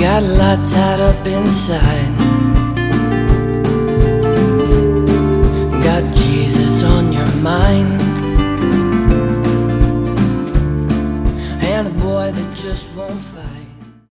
got a lot tied up inside. Got Jesus on your mind, and a boy that just won't fight.